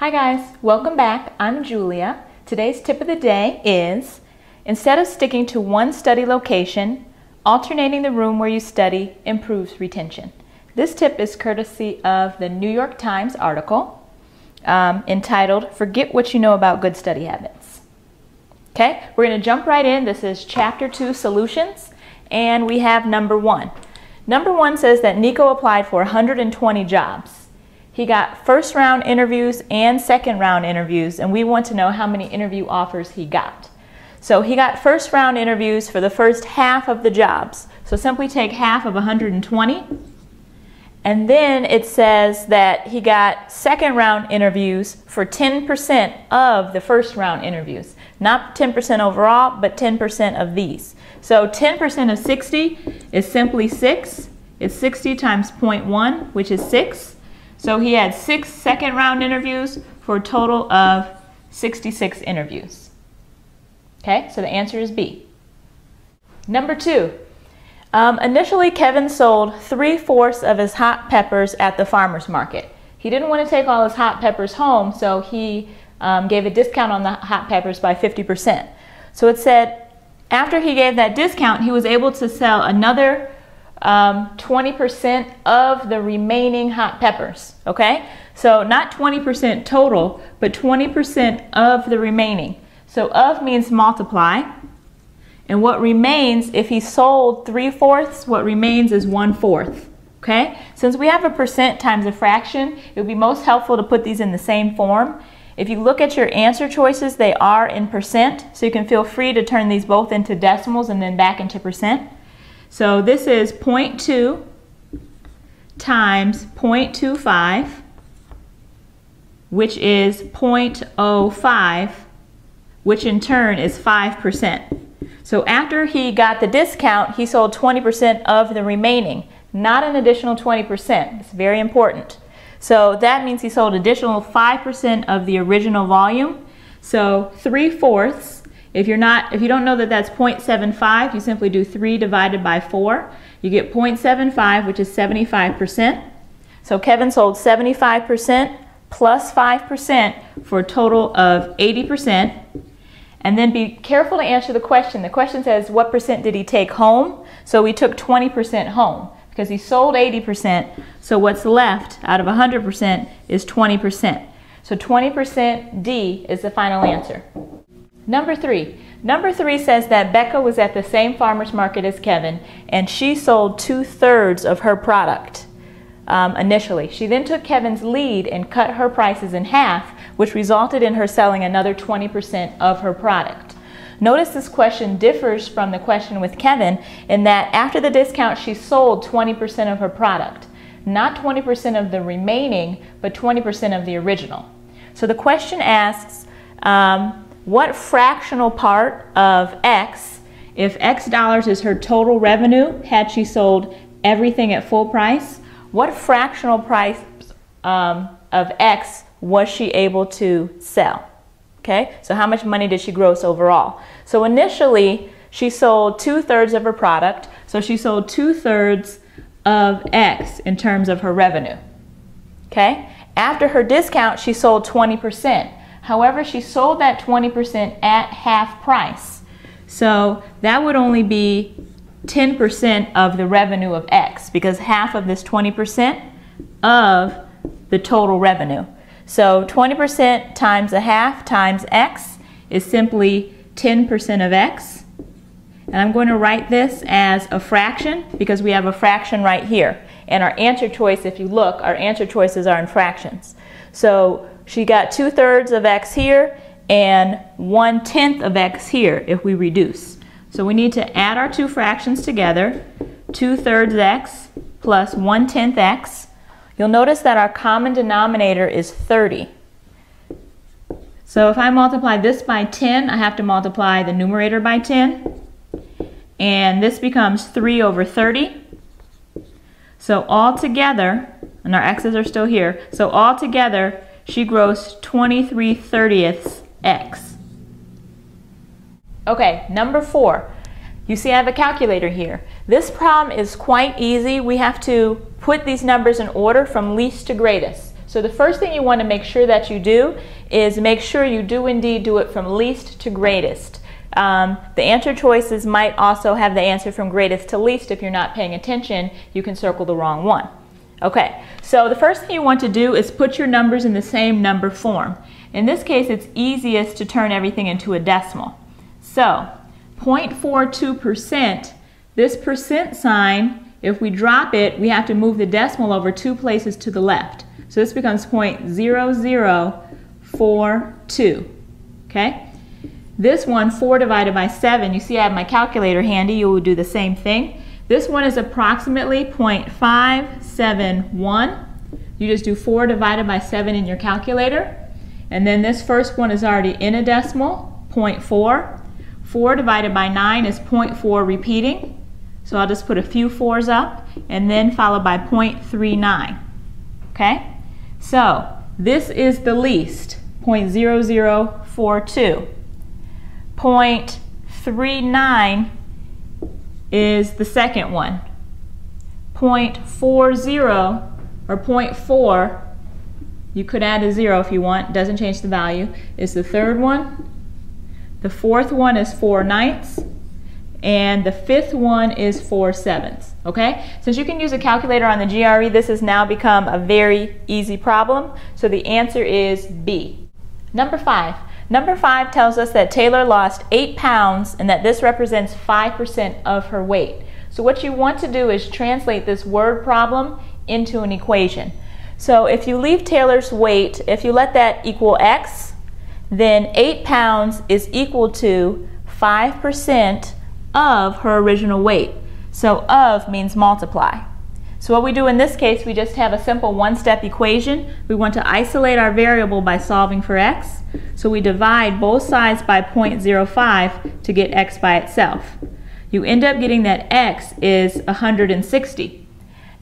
Hi guys, welcome back. I'm Julia. Today's tip of the day is, instead of sticking to one study location, alternating the room where you study improves retention. This tip is courtesy of the New York Times article entitled, "Forget What You Know About Good Study Habits." Okay, we're gonna jump right in. This is chapter 2, solutions, and we have number 1. Number 1 says that Nico applied for 120 jobs. He got first round interviews and second round interviews, and we want to know how many interview offers he got. So he got first round interviews for the first half of the jobs. So simply take half of 120, and then it says that he got second round interviews for 10% of the first round interviews. Not 10% overall, but 10% of these. So 10% of 60 is simply 6. It's 60 times 0.1, which is 6. So he had 6 second round interviews for a total of 66 interviews. Okay, so the answer is B. Number 2, initially Kevin sold 3/4 of his hot peppers at the farmer's market. He didn't want to take all his hot peppers home, so he gave a discount on the hot peppers by 50%. So it said after he gave that discount, he was able to sell another 20% of the remaining hot peppers, okay? So not 20% total, but 20% of the remaining. So of means multiply, and what remains, if he sold 3/4, what remains is 1/4, okay? Since we have a percent times a fraction, it would be most helpful to put these in the same form. If you look at your answer choices, they are in percent, so you can feel free to turn these both into decimals and then back into percent. So this is 0.2 times 0.25, which is 0.05, which in turn is 5%. So after he got the discount, he sold 20% of the remaining, not an additional 20%. It's very important. So that means he sold additional 5% of the original volume. So 3/4. If you don't know that that's 0.75, you simply do 3 divided by 4. You get 0.75, which is 75%. So Kevin sold 75% plus 5% for a total of 80%. And then be careful to answer the question. The question says, what percent did he take home? So we took 20% home because he sold 80%. So what's left out of 100% is 20%. So 20% D is the final answer. Number 3. Number 3 says that Becca was at the same farmer's market as Kevin, and she sold 2/3 of her product initially. She then took Kevin's lead and cut her prices in half, which resulted in her selling another 20% of her product. Notice this question differs from the question with Kevin in that after the discount, she sold 20% of her product. Not 20% of the remaining, but 20% of the original. So the question asks, what fractional part of X, if X dollars is her total revenue, had she sold everything at full price, what fractional price of X was she able to sell? Okay, so how much money did she gross overall? So initially, she sold 2/3 of her product, so she sold 2/3 of X in terms of her revenue. Okay, after her discount, she sold 20%. However, she sold that 20% at half price. So that would only be 10% of the revenue of X because half of this 20% of the total revenue. So 20% times a half times X is simply 10% of X. And I'm going to write this as a fraction because we have a fraction right here. And our answer choice, if you look, our answer choices are in fractions. So she got 2/3 of X here and 1/10 of X here if we reduce. So we need to add our two fractions together, 2/3 X plus 1/10 X. You'll notice that our common denominator is 30. So if I multiply this by 10, I have to multiply the numerator by 10. And this becomes 3/30. So altogether, and our X's are still here, so altogether, she grossed 23/30 X. Okay, number 4. You see I have a calculator here. This problem is quite easy. We have to put these numbers in order from least to greatest. So the first thing you want to make sure that you do is make sure you do indeed do it from least to greatest. The answer choices might also have the answer from greatest to least. If you're not paying attention, you can circle the wrong one. Okay, so the first thing you want to do is put your numbers in the same number form. In this case, it's easiest to turn everything into a decimal. So 0.42%, this percent sign, if we drop it, we have to move the decimal over 2 places to the left. So this becomes 0.0042, okay? This one, 4 divided by 7, you see I have my calculator handy, you will do the same thing. This one is approximately 0.571. You just do 4 divided by 7 in your calculator. And then this first one is already in a decimal, 0.4. 4 divided by 9 is 0.4 repeating. So I'll just put a few 4s up and then followed by 0.39, okay? So this is the least, 0.0042. 0.39 is the second one. 0.40 or 0.4, you could add a 0 if you want, doesn't change the value, is the third one. The fourth one is 4/9, and the fifth one is 4/7. Okay? Since you can use a calculator on the GRE, this has now become a very easy problem. So the answer is B. Number 5. Number 5 tells us that Taylor lost 8 pounds and that this represents 5% of her weight. So what you want to do is translate this word problem into an equation. So if you leave Taylor's weight, if you let that equal X, then 8 pounds is equal to 5% of her original weight. So of means multiply. So what we do in this case, we just have a simple one-step equation. We want to isolate our variable by solving for X. So we divide both sides by 0.05 to get X by itself. You end up getting that X is 160.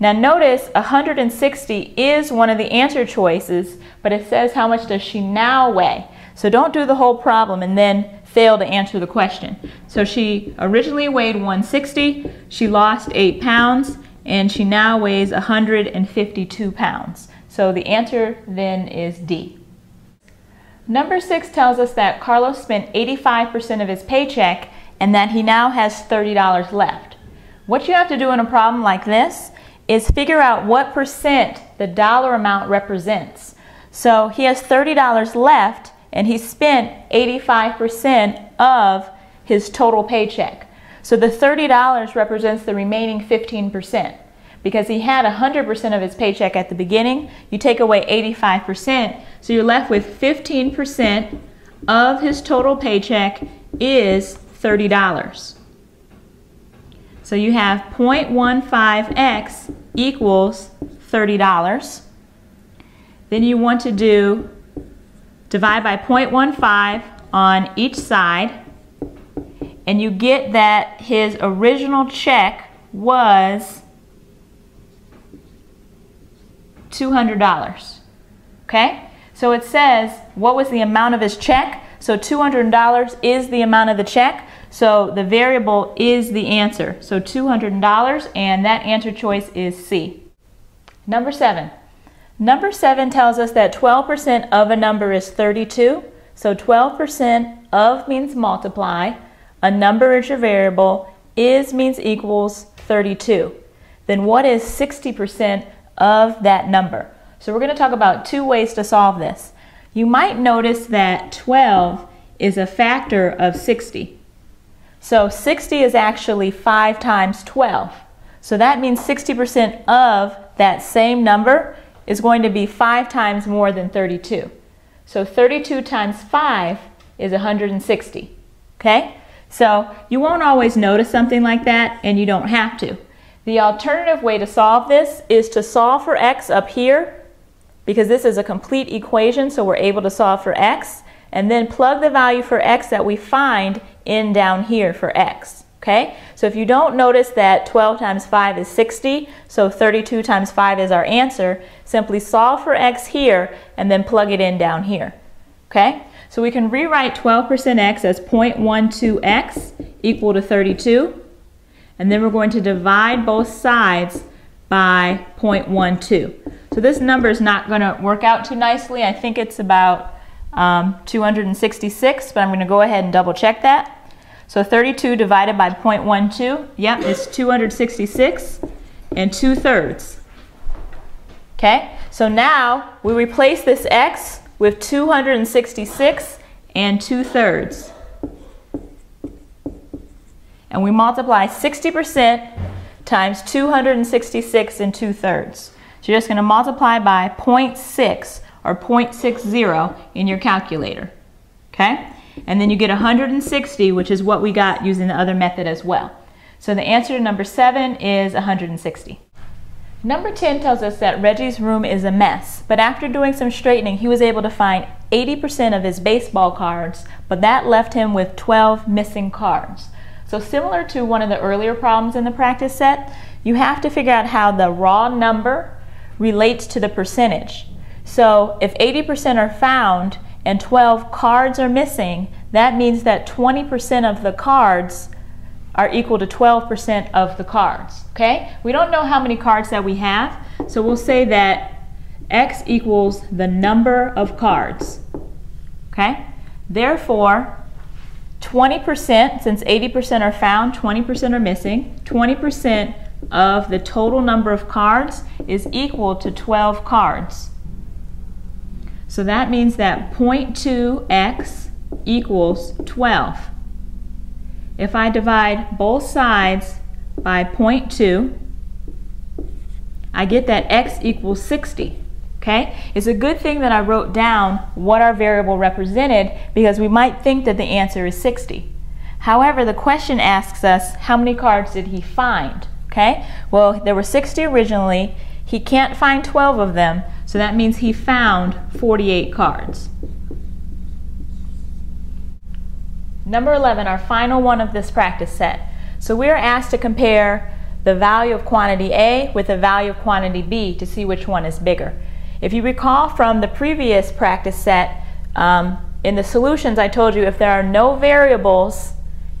Now notice 160 is one of the answer choices, but it says how much does she now weigh. So don't do the whole problem and then fail to answer the question. So she originally weighed 160, she lost 8 pounds, and she now weighs 152 pounds. So the answer then is D. Number 6 tells us that Carlos spent 85% of his paycheck and that he now has $30 left. What you have to do in a problem like this is figure out what percent the dollar amount represents. So he has $30 left and he spent 85% of his total paycheck. So the $30 represents the remaining 15%. Because he had 100% of his paycheck at the beginning, you take away 85%, so you're left with 15% of his total paycheck is $30. So you have 0.15x equals $30. Then you want to do divide by 0.15 on each side, and you get that his original check was $200, okay? So it says, what was the amount of his check? So $200 is the amount of the check, so the variable is the answer. So $200, and that answer choice is C. Number 7. Number 7 tells us that 12% of a number is 32, so 12% of means multiply, a number is your variable, is means equals 32. Then what is 60% of that number? So we're going to talk about two ways to solve this. You might notice that 12 is a factor of 60. So 60 is actually 5 times 12. So that means 60% of that same number is going to be 5 times more than 32. So 32 times 5 is 160, okay? So you won't always notice something like that, and you don't have to. The alternative way to solve this is to solve for X up here, because this is a complete equation, so we're able to solve for X, and then plug the value for X that we find in down here for X. Okay? So if you don't notice that 12 times 5 is 60, so 32 times 5 is our answer, simply solve for X here and then plug it in down here. Okay? So we can rewrite 12%x as 0.12x equal to 32, and then we're going to divide both sides by 0.12. So this number is not going to work out too nicely. I think it's about 266, but I'm going to go ahead and double check that. So 32 divided by 0.12, yep, it's 266 2/3. Okay, so now we replace this x with 266 2/3. And we multiply 60% times 266 2/3. So you're just going to multiply by 0.6 or 0.60 in your calculator. Okay? And then you get 160, which is what we got using the other method as well. So the answer to number 7 is 160. Number 10 tells us that Reggie's room is a mess, but after doing some straightening, he was able to find 80% of his baseball cards, but that left him with 12 missing cards. So similar to one of the earlier problems in the practice set, you have to figure out how the raw number relates to the percentage. So if 80% are found and 12 cards are missing, that means that 20% of the cards are equal to 12% of the cards, okay? We don't know how many cards that we have, so we'll say that x equals the number of cards, okay? Therefore, 20%, since 80% are found, 20% are missing, 20% of the total number of cards is equal to 12 cards. So that means that 0.2x equals 12. If I divide both sides by 0.2, I get that x equals 60. Okay? It's a good thing that I wrote down what our variable represented, because we might think that the answer is 60. However, the question asks us, how many cards did he find? Okay? Well, there were 60 originally. He can't find 12 of them, so that means he found 48 cards. Number 11, our final one of this practice set. So we are asked to compare the value of quantity A with the value of quantity B to see which one is bigger. If you recall from the previous practice set, in the solutions I told you if there are no variables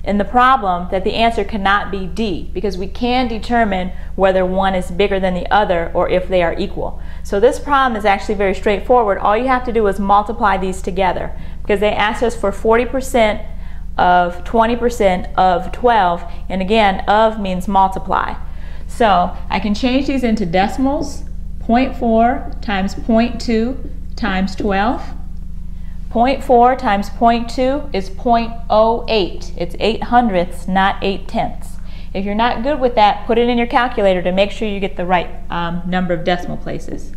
in the problem that the answer cannot be D, because we can determine whether one is bigger than the other or if they are equal. So this problem is actually very straightforward. All you have to do is multiply these together, because they asked us for 40% of 20% of 12, and again, of means multiply. So I can change these into decimals, 0.4 times 0.2 times 12. 0.4 times 0.2 is 0.08. It's 8 hundredths, not 8 tenths. If you're not good with that, put it in your calculator to make sure you get the right number of decimal places.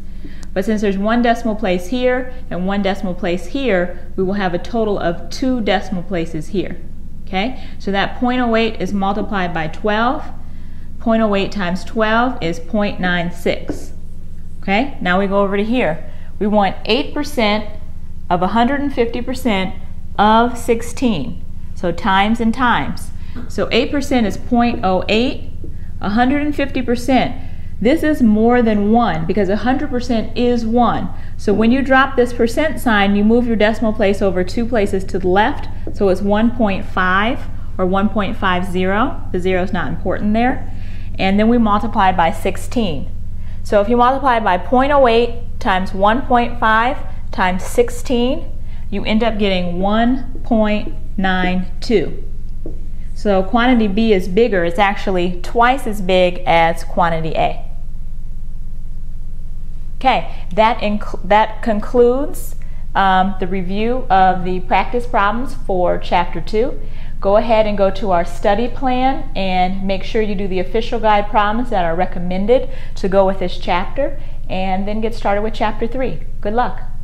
But since there's one decimal place here and one decimal place here, we will have a total of 2 decimal places here. Okay? So that 0.08 is multiplied by 12. 0.08 times 12 is 0.96. Okay? Now we go over to here. We want 8% of 150% of 16. So times and times. So 8% is 0.08, 150%. This is more than 1, because 100% is 1. So when you drop this percent sign, you move your decimal place over 2 places to the left. So it's 1.5 or 1.50. The 0 is not important there. And then we multiply by 16. So if you multiply by 0.08 times 1.5 times 16, you end up getting 1.92. So quantity B is bigger. It's actually twice as big as quantity A. Okay, that concludes the review of the practice problems for Chapter 2. Go ahead and go to our study plan and make sure you do the official guide problems that are recommended to go with this chapter, and then get started with Chapter 3. Good luck.